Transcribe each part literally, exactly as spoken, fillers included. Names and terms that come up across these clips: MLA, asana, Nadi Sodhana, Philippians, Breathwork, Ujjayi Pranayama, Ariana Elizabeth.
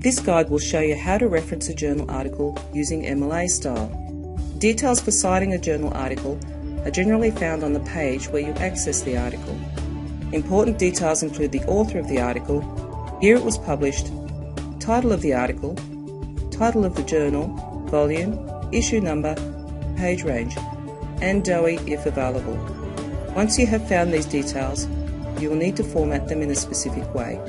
This guide will show you how to reference a journal article using M L A style. Details for citing a journal article are generally found on the page where you access the article. Important details include the author of the article, year it was published, title of the article, title of the journal, volume, issue number, page range, and D O E if available. Once you have found these details, you will need to format them in a specific way.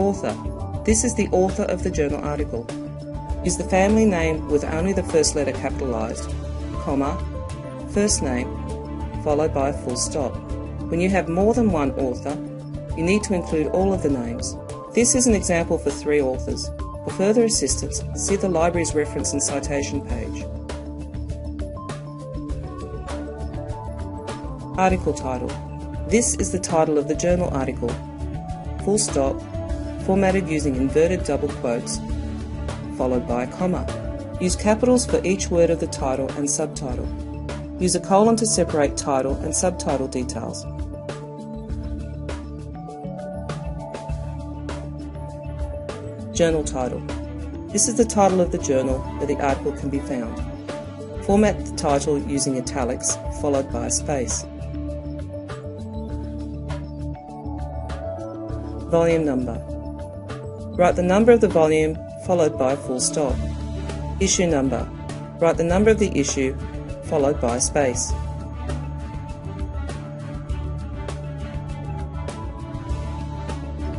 Author. This is the author of the journal article. Is the family name with only the first letter capitalised, comma, first name, followed by a full stop. When you have more than one author, you need to include all of the names. This is an example for three authors. For further assistance, see the library's reference and citation page. Article title. This is the title of the journal article, full stop, formatted using inverted double quotes, followed by a comma. Use capitals for each word of the title and subtitle. Use a colon to separate title and subtitle details. Journal title. This is the title of the journal where the article can be found. Format the title using italics, followed by a space. Volume number. Write the number of the volume, followed by a full stop. Issue number. Write the number of the issue, followed by a space.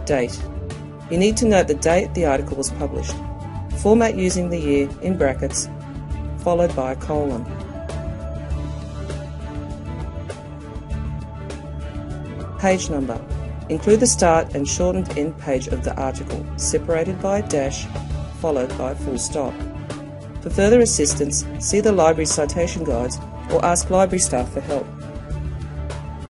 Date. You need to note the date the article was published. Format using the year in brackets, followed by a colon. Page number. Include the start and shortened end page of the article, separated by a dash, followed by a full stop. For further assistance, see the library citation guides or ask library staff for help.